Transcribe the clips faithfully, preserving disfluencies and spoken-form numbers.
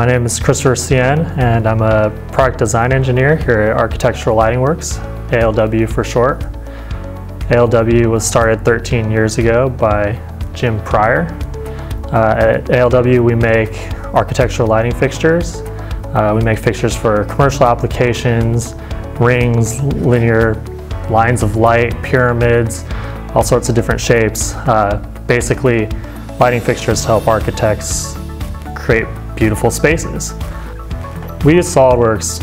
My name is Christopher Cien, and I'm a product design engineer here at Architectural Lighting Works, A L W for short. A L W was started thirteen years ago by Jim Pryor. Uh, at A L W, we make architectural lighting fixtures. Uh, we make fixtures for commercial applications, rings, linear lines of light, pyramids, all sorts of different shapes. Uh, basically, lighting fixtures to help architects create beautiful spaces. We use SOLIDWORKS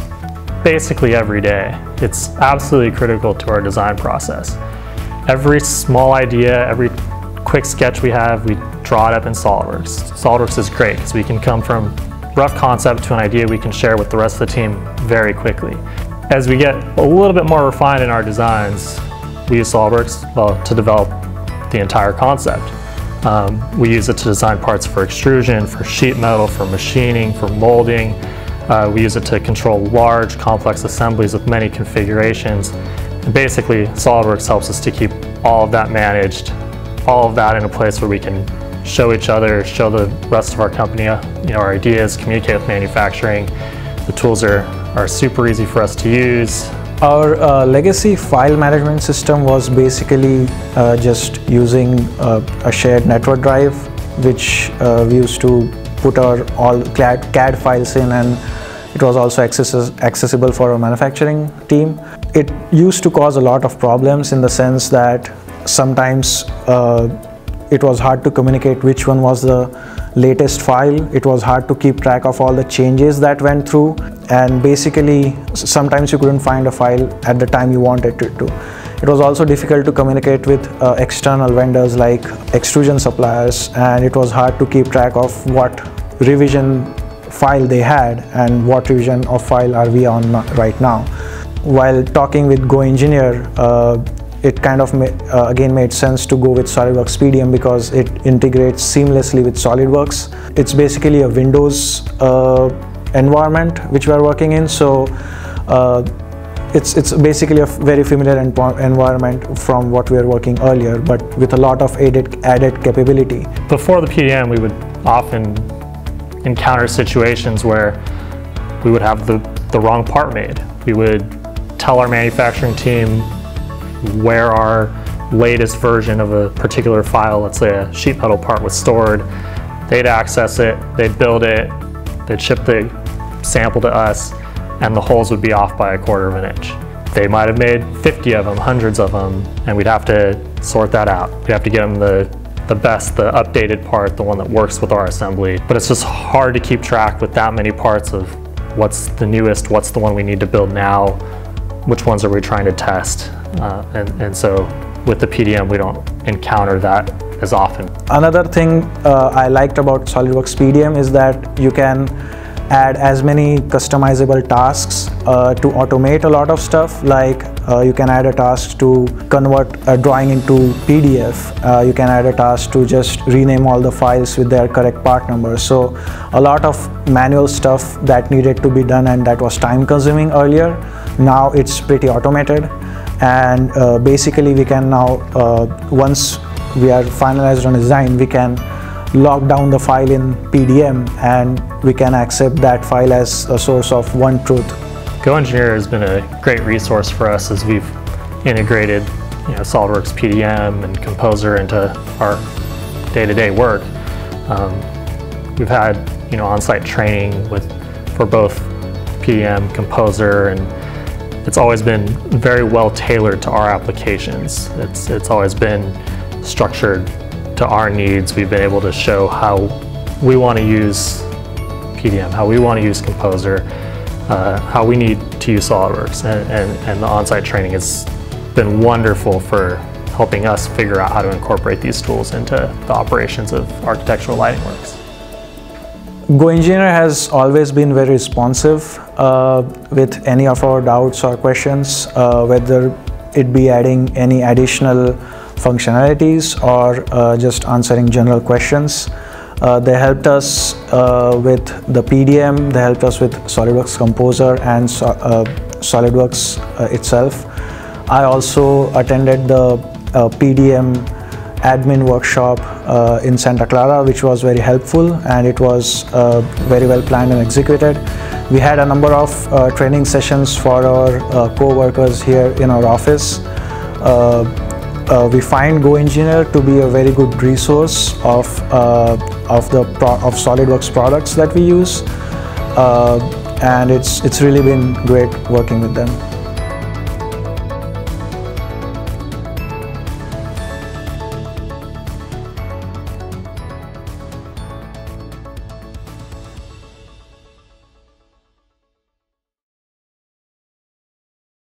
basically every day. It's absolutely critical to our design process. Every small idea, every quick sketch we have, we draw it up in SOLIDWORKS. SOLIDWORKS is great because we can come from rough concept to an idea we can share with the rest of the team very quickly. As we get a little bit more refined in our designs, we use SOLIDWORKS well, to develop the entire concept. Um, we use it to design parts for extrusion, for sheet metal, for machining, for molding. Uh, we use it to control large, complex assemblies with many configurations. And basically, SOLIDWORKS helps us to keep all of that managed, all of that in a place where we can show each other, show the rest of our company, you know, our ideas, communicate with manufacturing. The tools are, are super easy for us to use. Our uh, legacy file management system was basically uh, just using uh, a shared network drive, which uh, we used to put our all C A D files in, and it was also access accessible for our manufacturing team. It used to cause a lot of problems in the sense that sometimes uh, it was hard to communicate which one was the latest file. It was hard to keep track of all the changes that went through, and basically sometimes you couldn't find a file at the time you wanted it to. It was also difficult to communicate with uh, external vendors like extrusion suppliers, and it was hard to keep track of what revision file they had and what revision of file are we on right now. While talking with Go Engineer, uh, it kind of uh, again made sense to go with SOLIDWORKS P D M because it integrates seamlessly with SOLIDWORKS. It's basically a Windows uh, environment which we are working in, so uh, it's, it's basically a very familiar environment from what we were working earlier, but with a lot of added, added capability. Before the P D M, we would often encounter situations where we would have the, the wrong part made. We would tell our manufacturing team where our latest version of a particular file, let's say a sheet metal part, was stored. They'd access it, they'd build it, they'd ship the sample to us, and the holes would be off by a quarter of an inch. They might have made fifty of them, hundreds of them, and we'd have to sort that out. We'd have to get them the, the best, the updated part, the one that works with our assembly. But it's just hard to keep track with that many parts of what's the newest, what's the one we need to build now, which ones are we trying to test. Uh, and, and so with the P D M, we don't encounter that as often. Another thing uh, I liked about SOLIDWORKS P D M is that you can add as many customizable tasks uh, to automate a lot of stuff. Like uh, you can add a task to convert a drawing into P D F. Uh, you can add a task to just rename all the files with their correct part numbers. So a lot of manual stuff that needed to be done and that was time consuming earlier, now it's pretty automated. And uh, basically we can now, uh, once we are finalized on design, we can lock down the file in P D M and we can accept that file as a source of one truth. Go Engineer has been a great resource for us as we've integrated you know, SOLIDWORKS P D M and Composer into our day-to-day work. Um, we've had you know, on-site training with, for both P D M, Composer, and it's always been very well tailored to our applications. It's, it's always been structured to our needs. We've been able to show how we want to use P D M, how we want to use Composer, uh, how we need to use SOLIDWORKS, and, and, and the on-site training has been wonderful for helping us figure out how to incorporate these tools into the operations of Architectural Lighting Works. Go Engineer has always been very responsive uh, with any of our doubts or questions, uh, whether it be adding any additional functionalities or uh, just answering general questions. Uh, they helped us uh, with the P D M, they helped us with SOLIDWORKS Composer and so, uh, SOLIDWORKS uh, itself. I also attended the uh, P D M admin workshop uh, in Santa Clara, which was very helpful, and it was uh, very well planned and executed. We had a number of uh, training sessions for our uh, co-workers here in our office. Uh, uh, we find GoEngineer to be a very good resource of, uh, of, the pro of SOLIDWORKS products that we use, uh, and it's, it's really been great working with them.